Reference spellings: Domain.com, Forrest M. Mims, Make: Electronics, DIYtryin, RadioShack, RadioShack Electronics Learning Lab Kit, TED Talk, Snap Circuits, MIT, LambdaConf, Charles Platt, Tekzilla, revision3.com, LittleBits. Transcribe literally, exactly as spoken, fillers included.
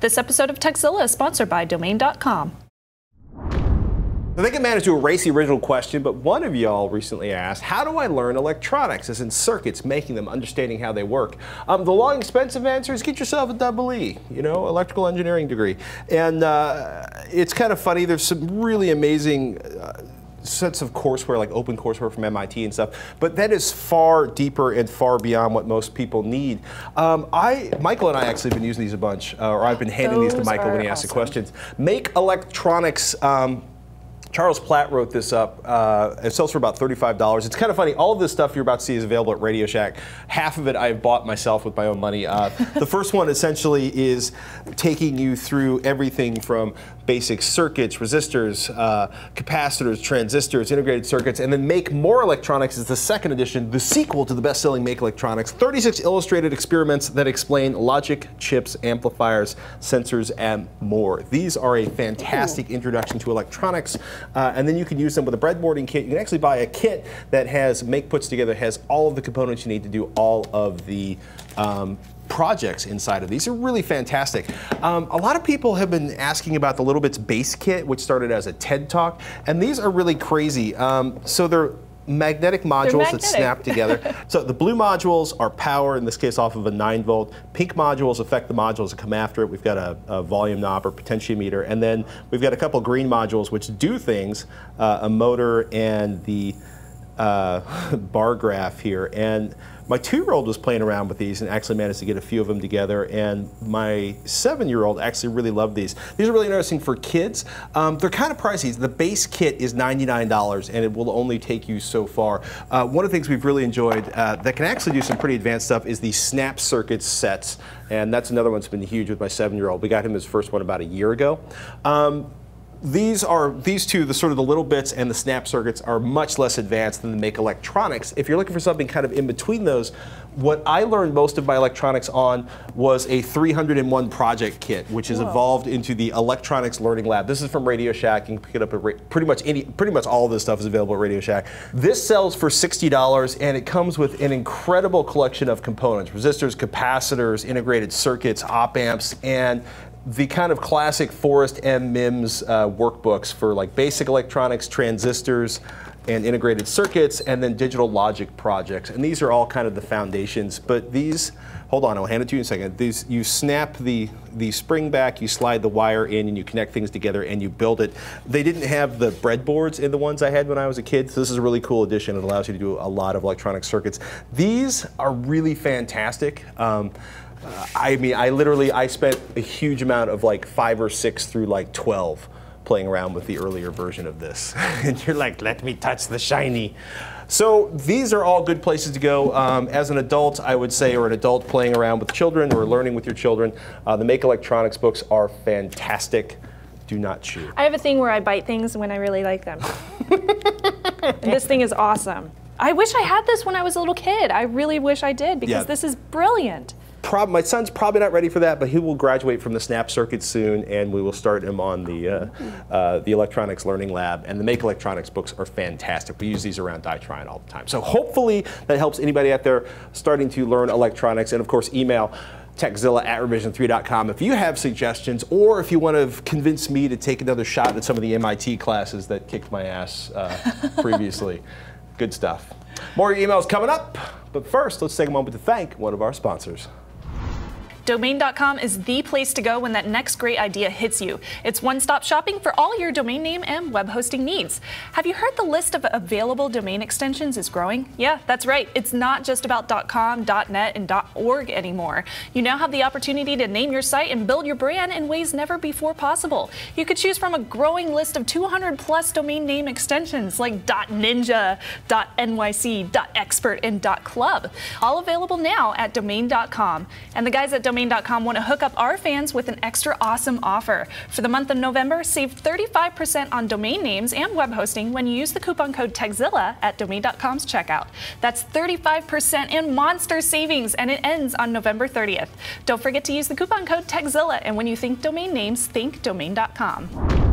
This episode of Tekzilla is sponsored by Domain dot com. I think it matters to erase the original question, but one of y'all recently asked, how do I learn electronics, as in circuits, making them, understanding how they work? Um, the long, expensive answer is get yourself a double E, you know, electrical engineering degree. And uh, it's kind of funny, there's some really amazing uh, sets of courseware, like open courseware from M I T and stuff, but that is far deeper and far beyond what most people need. Um, I, Michael and I actually have been using these a bunch, uh, or I've been handing Those these to Michael when he asks awesome. the questions. Make Electronics. Um, Charles Platt wrote this up. Uh, it sells for about thirty-five dollars. It's kind of funny. All of this stuff you're about to see is available at RadioShack. Half of it I've bought myself with my own money. Uh, the first one essentially is taking you through everything from basic circuits, resistors, uh, capacitors, transistors, integrated circuits, and then Make More Electronics is the second edition, the sequel to the best-selling Make Electronics. thirty-six illustrated experiments that explain logic, chips, amplifiers, sensors, and more. These are a fantastic Ooh. introduction to electronics. Uh, and then you can use them with a breadboarding kit. You can actually buy a kit that has, Make puts together, has all of the components you need to do all of the um, projects inside of these. Are really fantastic. Um, a lot of people have been asking about the LittleBits base kit, which started as a TED Talk, and these are really crazy. Um, so they're magnetic modules magnetic. that snap together. So the blue modules are power, in this case off of a nine volt. Pink modules affect the modules that come after it. We've got a, a volume knob or potentiometer, and then we've got a couple green modules which do things, uh, a motor and the uh, bar graph here. And my two-year-old was playing around with these and actually managed to get a few of them together, and my seven-year-old actually really loved these. These are really interesting for kids. Um, they're kind of pricey. The base kit is ninety-nine dollars, and it will only take you so far. Uh, one of the things we've really enjoyed uh, that can actually do some pretty advanced stuff is the Snap Circuits sets, and that's another one that's been huge with my seven-year-old. We got him his first one about a year ago. Um, These are these two, the sort of the LittleBits and the Snap Circuits, are much less advanced than the Make Electronics. If you're looking for something kind of in between those, what I learned most of my electronics on was a three hundred in one project kit, which has Whoa. evolved into the Electronics Learning Lab. This is from Radio Shack. You can pick it up at ra pretty much any, pretty much all of this stuff is available at Radio Shack. This sells for sixty dollars, and it comes with an incredible collection of components: resistors, capacitors, integrated circuits, op amps, and the kind of classic Forrest M. Mims uh, workbooks for like basic electronics, transistors, and integrated circuits, and then digital logic projects. And these are all kind of the foundations. But these, hold on, I'll hand it to you in a second. These, you snap the, the spring back, you slide the wire in, and you connect things together, and you build it. They didn't have the breadboards in the ones I had when I was a kid, so this is a really cool addition. It allows you to do a lot of electronic circuits. These are really fantastic. Um, Uh, I mean, I literally, I spent a huge amount of like five or six through like twelve playing around with the earlier version of this. And you're like, let me touch the shiny. So these are all good places to go. Um, as an adult, I would say, or an adult playing around with children or learning with your children, uh, the Make Electronics books are fantastic. Do not chew. I have a thing where I bite things when I really like them. And this thing is awesome. I wish I had this when I was a little kid. I really wish I did, because yeah. this is brilliant. Prob my son's probably not ready for that, but he will graduate from the Snap Circuit soon, and we will start him on the uh, uh, the Electronics Learning Lab. And the Make Electronics books are fantastic. We use these around DIYtryin all the time. So hopefully that helps anybody out there starting to learn electronics. And of course, email Tekzilla at revision three dot com if you have suggestions, or if you want to convince me to take another shot at some of the M I T classes that kicked my ass uh, previously. Good stuff. More emails coming up, but first, let's take a moment to thank one of our sponsors. Domain dot com is the place to go when that next great idea hits you. It's one-stop shopping for all your domain name and web hosting needs. Have you heard the list of available domain extensions is growing? Yeah, that's right. It's not just about .com, .net, and .org anymore. You now have the opportunity to name your site and build your brand in ways never before possible. You could choose from a growing list of two hundred plus domain name extensions like .ninja, .nyc, .expert, and .club, all available now at Domain dot com. And the guys at Domain Domain dot com want to hook up our fans with an extra awesome offer. For the month of November, save thirty-five percent on domain names and web hosting when you use the coupon code Tekzilla at Domain dot com's checkout. That's thirty-five percent in monster savings, and it ends on November thirtieth. Don't forget to use the coupon code Tekzilla, and when you think domain names, think Domain dot com.